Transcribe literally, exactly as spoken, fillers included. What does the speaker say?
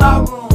my room.